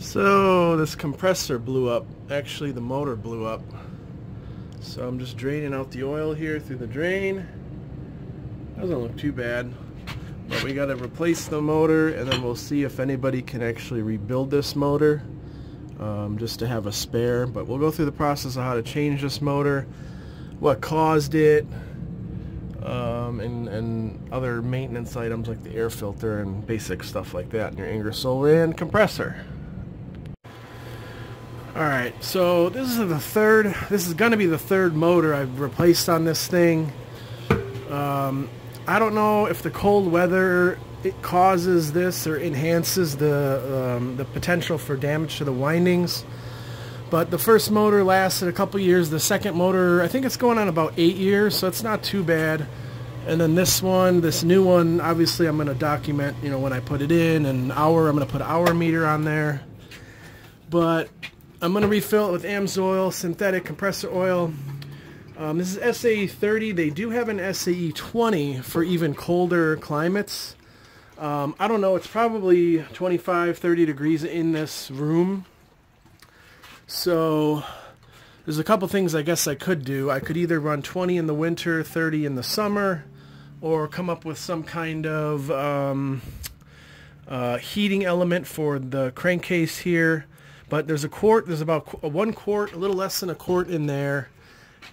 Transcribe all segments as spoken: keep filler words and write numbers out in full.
So this compressor blew up. Actually, the motor blew up. So I'm just draining out the oil here through the drain. Doesn't look too bad, but we got to replace the motor, and then we'll see if anybody can actually rebuild this motor, um, just to have a spare. But we'll go through the process of how to change this motor, what caused it, um, and, and other maintenance items like the air filter and basic stuff like that in your Ingersoll Rand compressor. Alright, so this is the third, this is going to be the third motor I've replaced on this thing. Um, I don't know if the cold weather it causes this or enhances the, um, the potential for damage to the windings, but the first motor lasted a couple years. The second motor, I think it's going on about eight years, so it's not too bad. And then this one, this new one, obviously I'm going to document, you know, when I put it in, and hour, I'm going to put hour meter on there. But I'm going to refill it with Amsoil, synthetic compressor oil. Um, this is S A E thirty. They do have an S A E twenty for even colder climates. Um, I don't know. It's probably twenty-five, thirty degrees in this room. So there's a couple things I guess I could do. I could either run twenty in the winter, thirty in the summer, or come up with some kind of um, uh, heating element for the crankcase here. But there's a quart. There's about a one quart, a little less than a quart in there.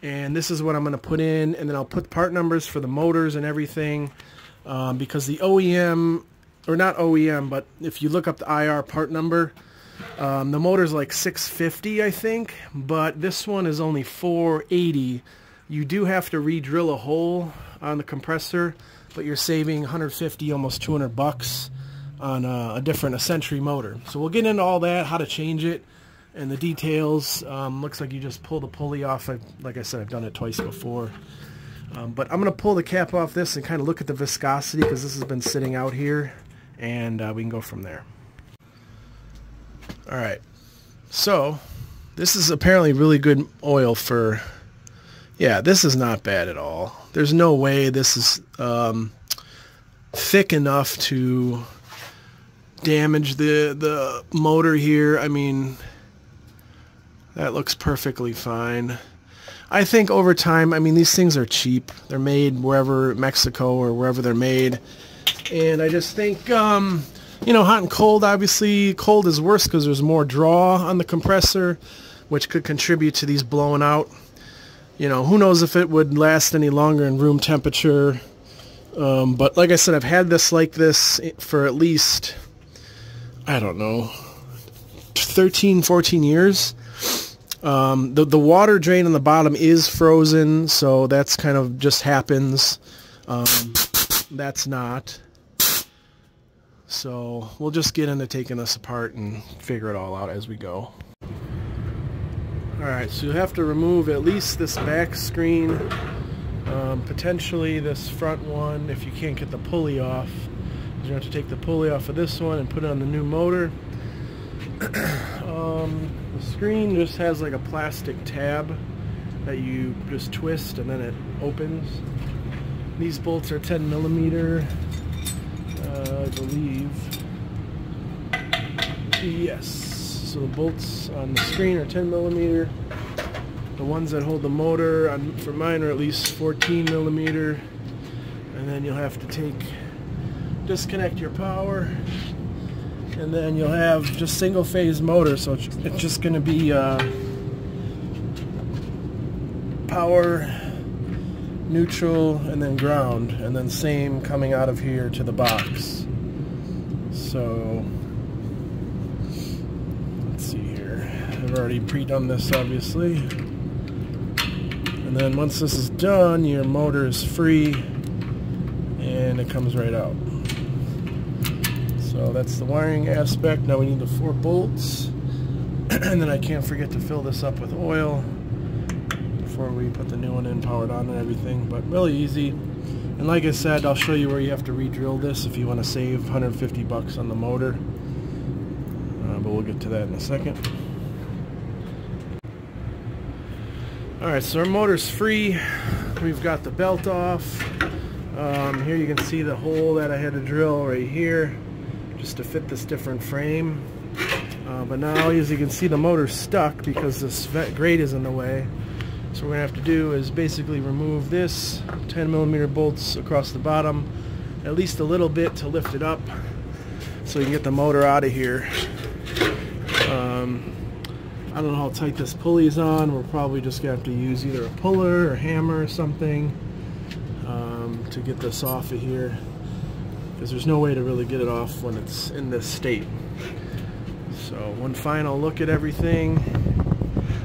And this is what I'm going to put in, and then I'll put part numbers for the motors and everything, um, because the O E M, or not O E M, but if you look up the I R part number, um, the motor's like six fifty, I think, but this one is only four eighty. You do have to re-drill a hole on the compressor, but you're saving a hundred fifty, almost two hundred bucks on a, a different, a Century motor. So we'll get into all that, how to change it, and the details. Um, looks like you just pull the pulley off. I, like I said, I've done it twice before. Um, but I'm going to pull the cap off this and kind of look at the viscosity, because this has been sitting out here, and uh, we can go from there. Alright, so this is apparently really good oil for, yeah, this is not bad at all. There's no way this is um, thick enough to damage the, the motor here. I mean, that looks perfectly fine. I think over time, I mean, these things are cheap. They're made wherever, Mexico or wherever they're made. And I just think, um, you know, hot and cold, obviously. Cold is worse because there's more draw on the compressor, which could contribute to these blowing out. You know, who knows if it would last any longer in room temperature. Um, but like I said, I've had this like this for at least, I don't know, thirteen, fourteen years. Um, the, the water drain on the bottom is frozen, so that's kind of just happens. Um, that's not. So we'll just get into taking this apart and figure it all out as we go. Alright, so you have to remove at least this back screen, um, potentially this front one if you can't get the pulley off. You have to take the pulley off of this one and put it on the new motor. um... The screen just has like a plastic tab that you just twist and then it opens. These bolts are ten millimeter, uh, I believe. Yes. So the bolts on the screen are ten millimeter. The ones that hold the motor, on, for mine, are at least fourteen millimeter. And then you'll have to take, disconnect your power. And then you'll have just single phase motor, so it's just going to be uh, power, neutral, and then ground, and then same coming out of here to the box. So let's see here, I've already pre-done this obviously, and then once this is done, your motor is free and it comes right out. So that's the wiring aspect. Now we need the four bolts. And then I can't forget to fill this up with oil before we put the new one in, powered on and everything. But really easy. And like I said, I'll show you where you have to re-drill this if you want to save a hundred fifty bucks on the motor. Uh, but we'll get to that in a second. Alright, so our motor's free. We've got the belt off. Um, here you can see the hole that I had to drill right here, just to fit this different frame. Uh, but now, as you can see, the motor's stuck because this vet grate is in the way. So what we're going to have to do is basically remove this ten millimeter bolts across the bottom, at least a little bit to lift it up, so you can get the motor out of here. Um, I don't know how tight this pulley is on. We're probably just going to have to use either a puller or a hammer or something um, to get this off of here, because there's no way to really get it off when it's in this state. So one final look at everything.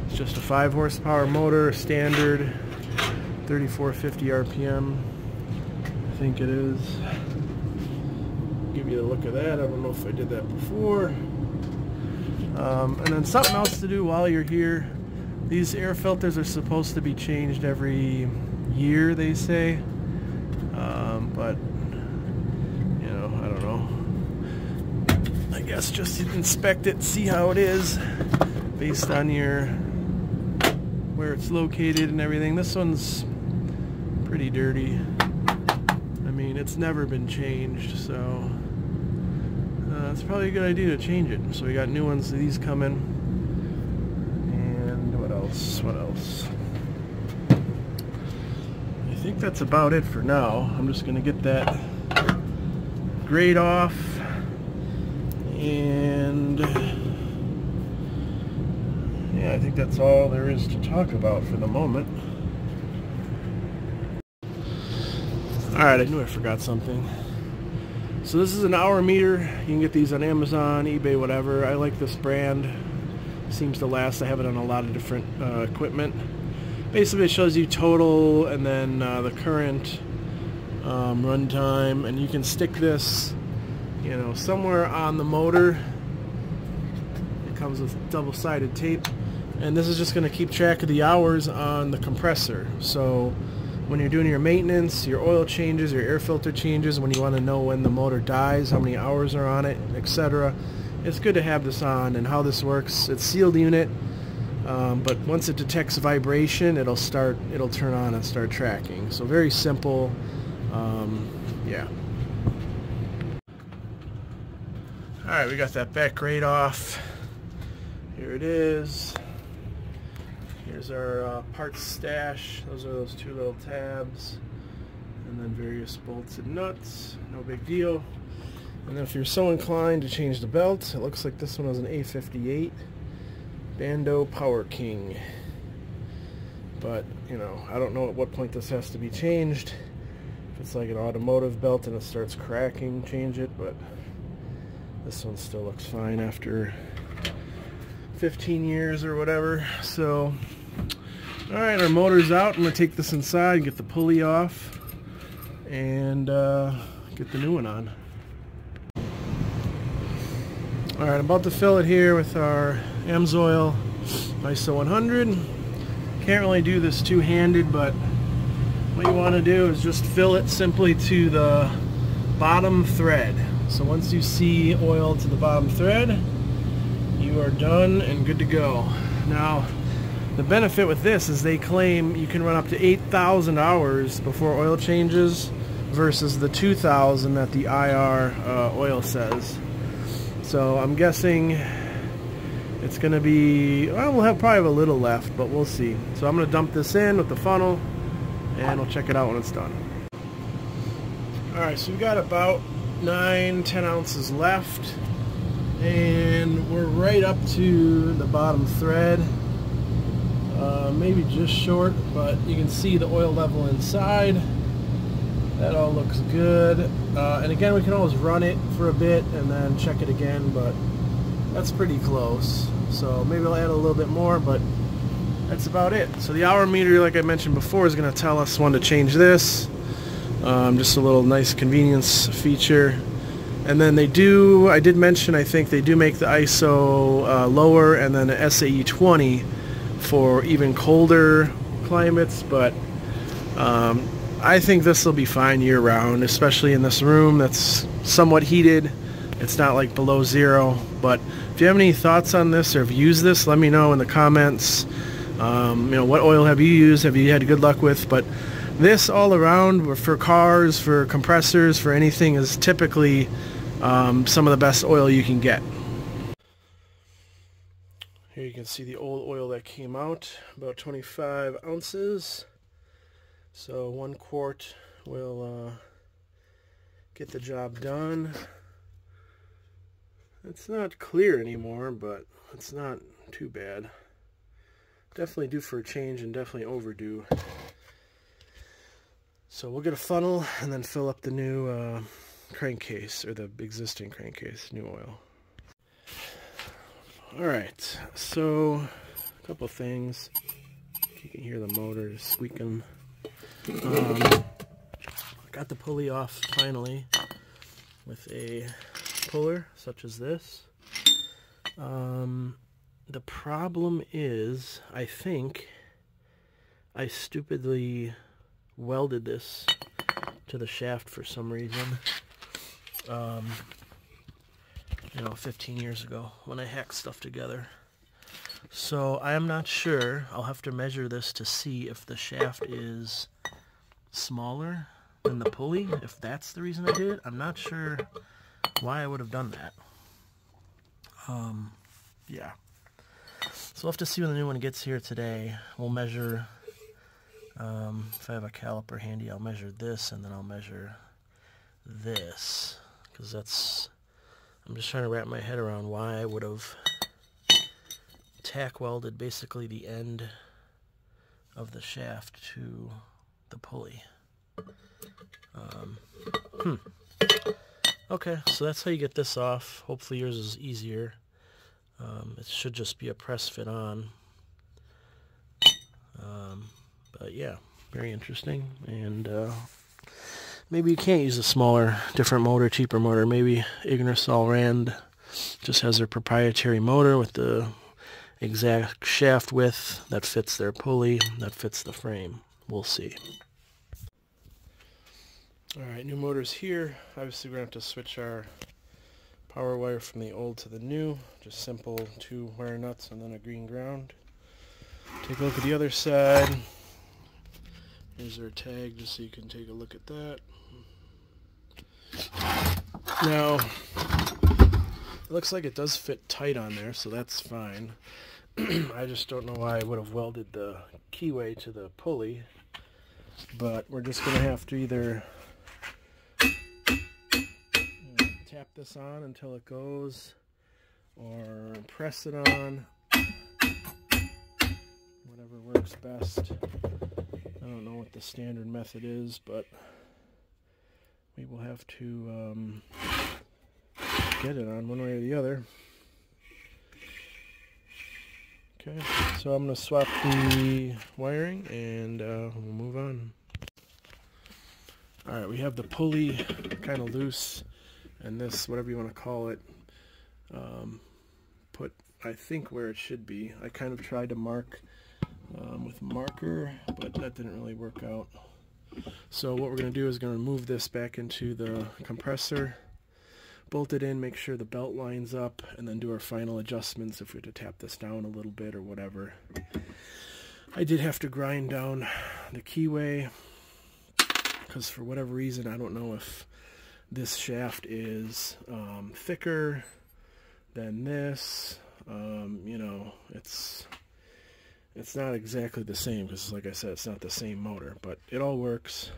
It's just a five horsepower motor, standard, thirty-four fifty R P M, I think it is. Give you a look at that. I don't know if I did that before. Um, and then something else to do while you're here. These air filters are supposed to be changed every year, they say, um, but you know, I don't know. I guess just inspect it, see how it is based on your where it's located and everything. This one's pretty dirty. I mean, it's never been changed, so uh, it's probably a good idea to change it. So we got new ones, these come in. And what else? What else? I think that's about it for now. I'm just gonna get that grate off. And yeah, I think that's all there is to talk about for the moment. Alright, I knew I forgot something. So this is an hour meter. You can get these on Amazon, eBay, whatever. I like this brand. It seems to last. I have it on a lot of different uh, equipment. Basically, it shows you total and then uh, the current um, run time, and you can stick this, you know, somewhere on the motor. It comes with double-sided tape, and this is just going to keep track of the hours on the compressor. So when you're doing your maintenance, your oil changes, your air filter changes, when you want to know when the motor dies, how many hours are on it, et cetera, it's good to have this on. And how this works, it's sealed unit, um, but once it detects vibration, it'll start, it'll turn on and start tracking. So very simple. Um, yeah. Alright, we got that back grate off. Here it is. Here's our uh, parts stash. Those are those two little tabs. And then various bolts and nuts. No big deal. And then if you're so inclined to change the belt, it looks like this one was an A fifty-eight. Bando Power King. But, you know, I don't know at what point this has to be changed. If it's like an automotive belt and it starts cracking, change it, but this one still looks fine after fifteen years or whatever. So, alright, our motor's out. I'm going to take this inside and get the pulley off and uh, get the new one on. Alright, I'm about to fill it here with our Amsoil I S O one hundred. Can't really do this two-handed, but what you want to do is just fill it simply to the bottom thread. So once you see oil to the bottom thread, you are done and good to go. Now, the benefit with this is they claim you can run up to eight thousand hours before oil changes versus the two thousand that the I R uh, oil says. So I'm guessing it's going to be, well, we'll have probably have a little left, but we'll see. So I'm going to dump this in with the funnel, and we'll check it out when it's done. All right, so we've got about nine ten ounces left, and we're right up to the bottom thread, uh, maybe just short, but you can see the oil level inside. That all looks good, uh, and again, we can always run it for a bit and then check it again, but that's pretty close. So maybe I'll add a little bit more, but that's about it. So the hour meter, like I mentioned before, is going to tell us when to change this. Um, just a little nice convenience feature. And then they do, I did mention, I think they do make the I S O uh, lower and then an S A E twenty for even colder climates, but um, I think this will be fine year round, especially in this room that's somewhat heated. It's not like below zero, but if you have any thoughts on this or have used this, let me know in the comments. Um, you know, what oil have you used, have you had good luck with? But this all around, for cars, for compressors, for anything, is typically um, some of the best oil you can get. Here you can see the old oil that came out, about twenty-five ounces. So one quart will uh, get the job done. It's not clear anymore, but it's not too bad. Definitely due for a change and definitely overdue. So we'll get a funnel and then fill up the new uh, crankcase, or the existing crankcase, new oil. Alright, so a couple things. You can hear the motor squeaking. Um, got the pulley off finally with a puller such as this. Um, the problem is, I think I stupidly welded this to the shaft for some reason. Um, you know, fifteen years ago when I hacked stuff together. So I am not sure. I'll have to measure this to see if the shaft is smaller than the pulley, if that's the reason I did it. I'm not sure why I would have done that. Um, yeah. So we'll have to see when the new one gets here today. We'll measure, um, if I have a caliper handy, I'll measure this and then I'll measure this, because that's, I'm just trying to wrap my head around why I would have tack welded basically the end of the shaft to the pulley. Um, hmm. Okay, so that's how you get this off. Hopefully yours is easier. Um, it should just be a press fit on. Um, but yeah, very interesting. And uh, maybe you can't use a smaller, different motor, cheaper motor. Maybe Ingersoll Rand just has their proprietary motor with the exact shaft width that fits their pulley, that fits the frame. We'll see. Alright, new motor's here. Obviously we're going to have to switch our power wire from the old to the new. Just simple two wire nuts and then a green ground. Take a look at the other side. Here's our tag, just so you can take a look at that. Now, it looks like it does fit tight on there, so that's fine. I just don't know why I would have welded the keyway to the pulley, but we're just going to have to either tap this on until it goes, or press it on, whatever works best. I don't know what the standard method is, but we will have to um, get it on one way or the other. Okay, so I'm going to swap the wiring and uh, we'll move on. Alright, we have the pulley kind of loose, and this, whatever you want to call it, um, put, I think, where it should be. I kind of tried to mark um, with marker, but that didn't really work out. So what we're going to do is going to move this back into the compressor, bolt it in, make sure the belt lines up, and then do our final adjustments if we had to tap this down a little bit or whatever. I did have to grind down the keyway, because for whatever reason, I don't know if this shaft is um, thicker than this. Um, you know, it's it's not exactly the same, because like I said, it's not the same motor, but it all works.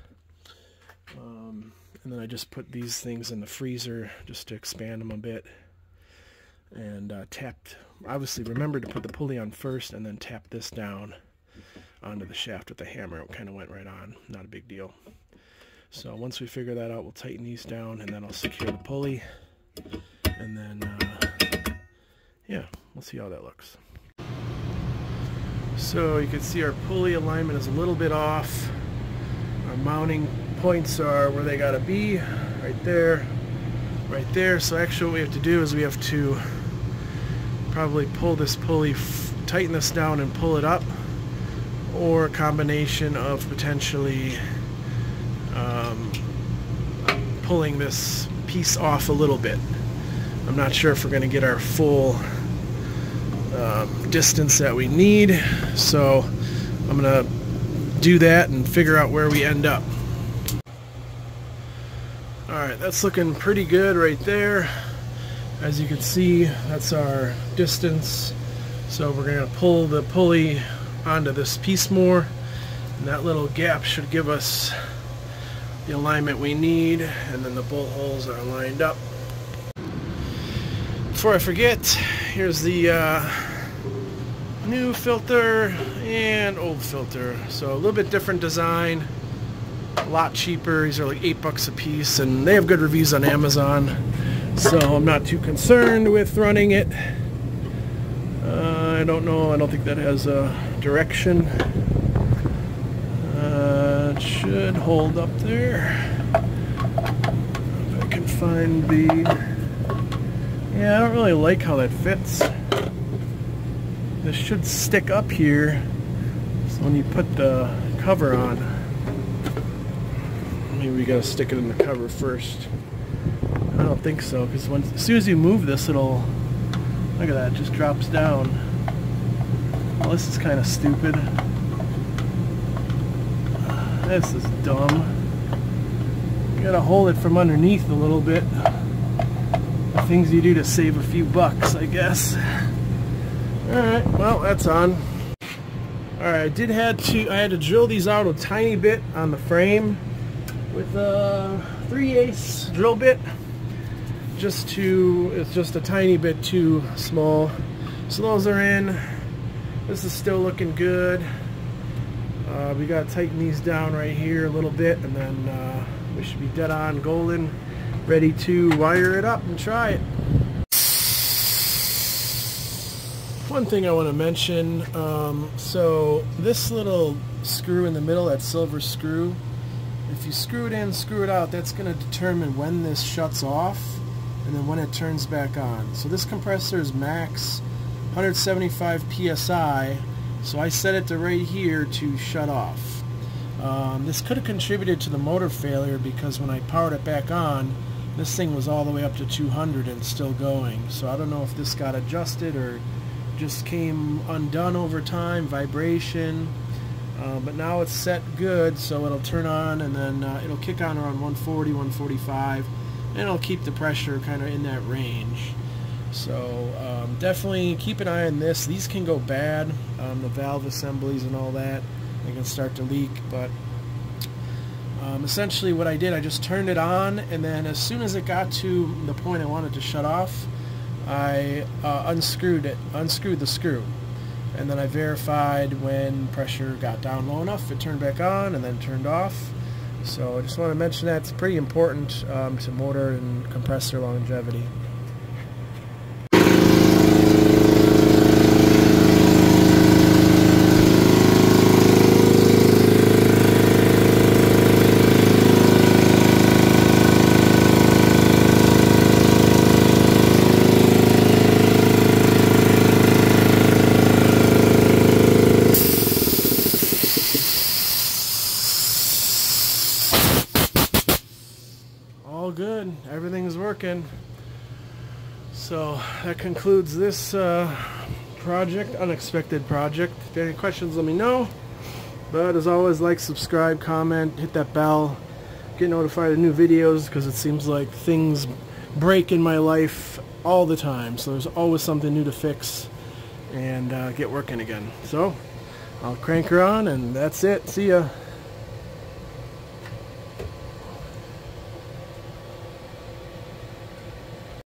Um, and then I just put these things in the freezer just to expand them a bit, and uh, tapped, obviously remember to put the pulley on first and then tap this down onto the shaft with the hammer. It kind of went right on, not a big deal. So once we figure that out, we'll tighten these down, and then I'll secure the pulley, and then, uh, yeah, we'll see how that looks. So you can see our pulley alignment is a little bit off. Our mounting points are where they gotta be, right there, right there. So actually what we have to do is we have to probably pull this pulley, tighten this down and pull it up, or a combination of potentially Um, pulling this piece off a little bit. I'm not sure if we're going to get our full uh, distance that we need, so I'm going to do that and figure out where we end up. Alright, that's looking pretty good right there. As you can see, that's our distance So we're going to pull the pulley onto this piece more, and that little gap should give us the alignment we need, and then the bolt holes are lined up. Before I forget, here's the uh, new filter and old filter. So a little bit different design, a lot cheaper. These are like eight bucks a piece, and they have good reviews on Amazon, so I'm not too concerned with running it. Uh, I don't know, I don't think that has a direction. Uh, it should hold up there. If I can find the... Yeah, I don't really like how that fits. This should stick up here, so when you put the cover on, maybe we gotta stick it in the cover first. I don't think so, because as soon as you move this, it'll, look at that, it just drops down. Well, this is kind of stupid. This is dumb. You gotta hold it from underneath a little bit. Things you do to save a few bucks, I guess. Alright, well, that's on. Alright, I did had to I had to drill these out a tiny bit on the frame with a three eighths drill bit. Just to it's just a tiny bit too small. So those are in. This is still looking good. Uh, we gotta tighten these down right here a little bit, and then uh, we should be dead on golden. Ready to wire it up and try it. One thing I want to mention, um, so this little screw in the middle, that silver screw, if you screw it in, screw it out, that's going to determine when this shuts off and then when it turns back on. So this compressor is max one seventy-five P S I, so I set it to right here to shut off. Um, this could have contributed to the motor failure, because when I powered it back on, this thing was all the way up to two hundred and still going. So I don't know if this got adjusted or just came undone over time, vibration. Uh, but now it's set good, so it'll turn on, and then uh, it'll kick on around one forty, one forty-five, and it'll keep the pressure kind of in that range. So um, definitely keep an eye on this. These can go bad, um, the valve assemblies and all that. They can start to leak, but um, essentially what I did, I just turned it on, and then as soon as it got to the point I wanted to shut off, I uh, unscrewed it, unscrewed the screw, and then I verified when pressure got down low enough, it turned back on and then turned off. So I just want to mention that it's pretty important um, to motor and compressor longevity. Good, everything's working. So that concludes this uh, project, unexpected project. If you have any questions, let me know. But as always, like, subscribe, comment, hit that bell, get notified of new videos, because it seems like things break in my life all the time. So there's always something new to fix and uh, get working again. So I'll crank her on, and that's it. See ya.